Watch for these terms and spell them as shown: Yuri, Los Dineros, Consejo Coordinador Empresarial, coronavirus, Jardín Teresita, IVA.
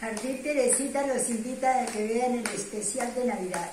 Jardín Teresita los invita a que vean el especial de Navidad.